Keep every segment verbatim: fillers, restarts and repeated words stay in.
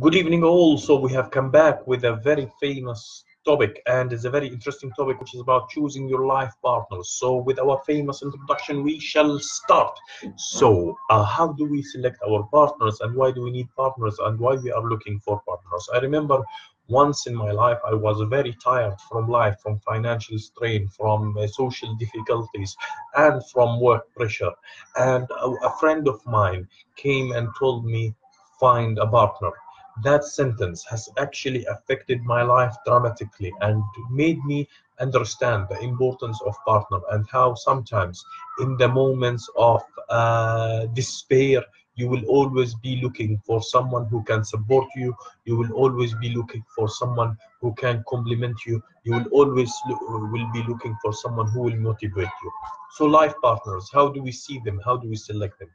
Good evening all. So we have come back with a very famous topic, and it's a very interesting topic, which is about choosing your life partner. So with our famous introduction, we shall start. So uh, how do we select our partners, and why do we need partners, and why we are looking for partners? I remember once in my life I was very tired from life, from financial strain, from uh, social difficulties, and from work pressure. And a, a friend of mine came and told me, find a partner. That sentence has actually affected my life dramatically and made me understand the importance of partner, and how sometimes in the moments of uh, despair you will always be looking for someone who can support you. You will always be looking for someone who can complement you. You will always will be looking for someone who will motivate you. So life partners, how do we see them? How do we select them?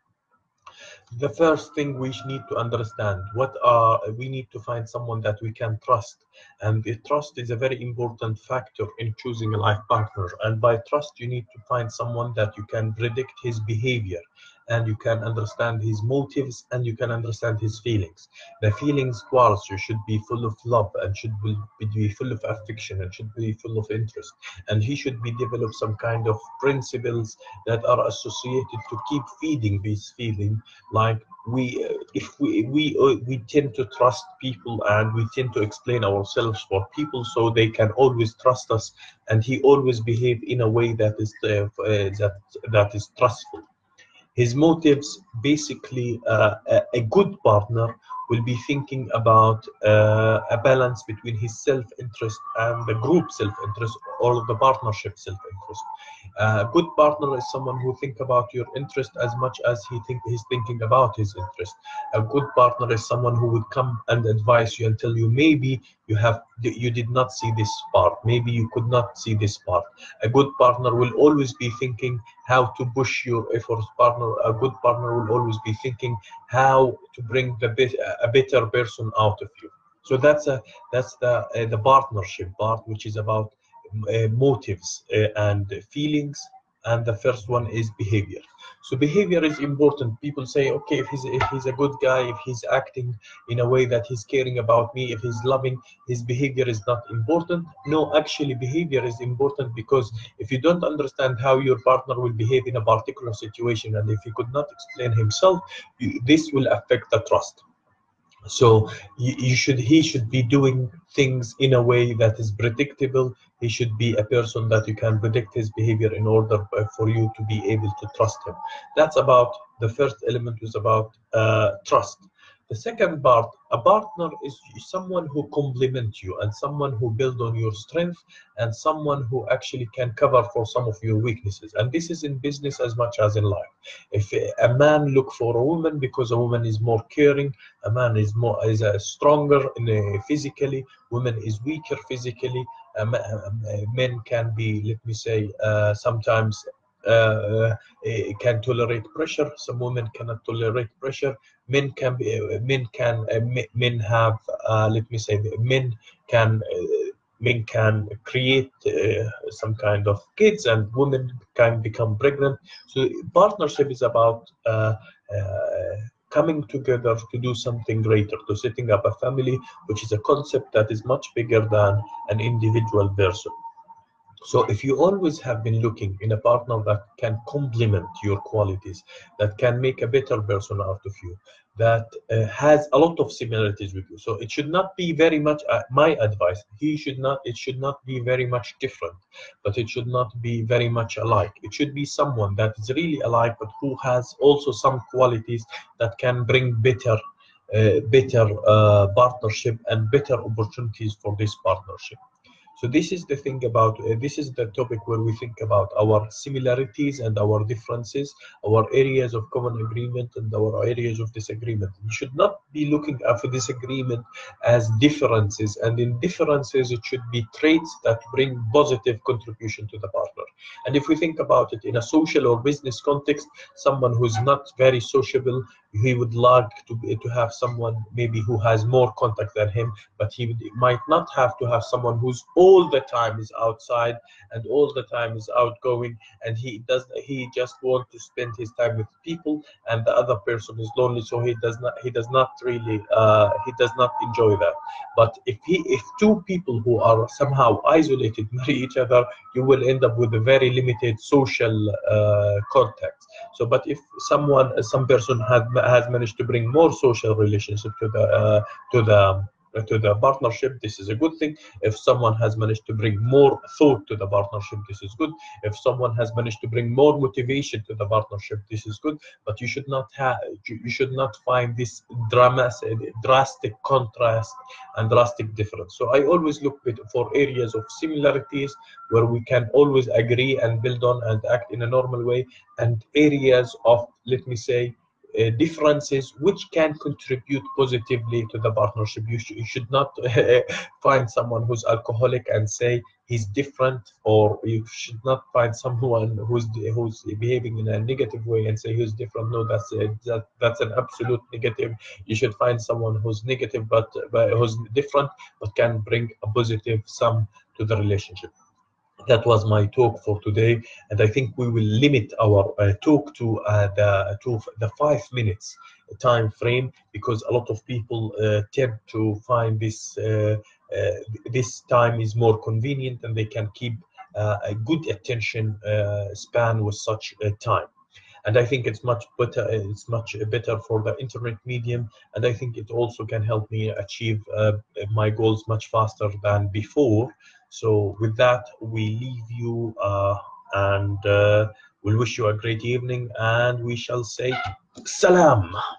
The first thing we need to understand, what are we need to find someone that we can trust, and the trust is a very important factor in choosing a life partner. And by trust, you need to find someone that you can predict his behavior, and you can understand his motives, and you can understand his feelings. The feelings towards you should be full of love, and should be full of affection, and should be full of interest, and he should be develop some kind of principles that are associated to keep feeding this feeling. Like we if we we we tend to trust people, and we tend to explain ourselves for people so they can always trust us, and he always behave in a way that is uh, that that is trustful. His motives, basically, uh, a, a good partner will be thinking about uh, a balance between his self-interest and the group self-interest, or the partnership self-interest. A good partner is someone who thinks about your interest as much as he think he's thinking about his interest. A good partner is someone who would come and advise you and tell you, maybe you have you did not see this part, maybe you could not see this part. A good partner will always be thinking how to push your efforts. Partner, a good partner will always be thinking how to bring the best, a better person out of you. So that's a that's the uh, the partnership part, which is about uh, motives uh, and feelings. And the first one is behavior. So behavior is important. People say, okay, if he's if he's a good guy, if he's acting in a way that he's caring about me, if he's loving, his behavior is not important. No, actually behavior is important, because if you don't understand how your partner will behave in a particular situation, and if he could not explain himself, you, this will affect the trust. So you, you should he should be doing things in a way that is predictable. He should be a person that you can predict his behavior in order for you to be able to trust him. That's about the first element, was about uh, trust. The second part, a partner is someone who complements you, and someone who builds on your strength, and someone who actually can cover for some of your weaknesses. And this is in business as much as in life. If a man looks for a woman because a woman is more caring, a man is more is a stronger physically, woman is weaker physically. Men can be, let me say, uh, sometimes. Uh, can tolerate pressure. Some women cannot tolerate pressure. Men can be. Men can. Men have. Uh, let me say. Men can. Uh, men can create uh, some kind of kids, and women can become pregnant. So partnership is about uh, uh, coming together to do something greater, to setting up a family, which is a concept that is much bigger than an individual person. So if you always have been looking in a partner that can complement your qualities, that can make a better person out of you, that uh, has a lot of similarities with you, so it should not be very much uh, my advice, he should not it should not be very much different, but it should not be very much alike. It should be someone that is really alike, but who has also some qualities that can bring better uh, better uh, partnership and better opportunities for this partnership. So this is the thing about, uh, this is the topic where we think about our similarities and our differences, our areas of common agreement and our areas of disagreement. You should not be looking at disagreement as differences, and in differences it should be traits that bring positive contribution to the partner. And if we think about it in a social or business context, someone who's not very sociable, he would like to to have someone maybe who has more contact than him, but he would, might not have to have someone who's all the time is outside and all the time is outgoing, and he does he just wants to spend his time with people, and the other person is lonely, so he does not he does not really uh, he does not enjoy that. But if he if two people who are somehow isolated marry each other, you will end up with a very limited social uh, contact. So, but if someone some person has has managed to bring more social relationship to the uh, to the to the partnership, this is a good thing. If someone has managed to bring more thought to the partnership, this is good. If someone has managed to bring more motivation to the partnership, this is good. But you should not have, you should not find this drama, drastic contrast and drastic difference. So I always look for areas of similarities where we can always agree and build on and act in a normal way, and areas of, let me say, Uh, differences which can contribute positively to the partnership. You, sh you should not uh, find someone who's alcoholic and say he's different, or you should not find someone who's who's behaving in a negative way and say he's different. No, that's a, that, that's an absolute negative. You should find someone who's negative but, but who's different but can bring a positive sum to the relationship. That was my talk for today, and I think we will limit our uh, talk to uh, the to the five minutes time frame, because a lot of people uh, tend to find this uh, uh, this time is more convenient, and they can keep uh, a good attention uh, span with such a time. And I think it's much better. It's much better for the internet medium, and I think it also can help me achieve uh, my goals much faster than before. So with that, we leave you, uh, and uh, we'll wish you a great evening, and we shall say salam.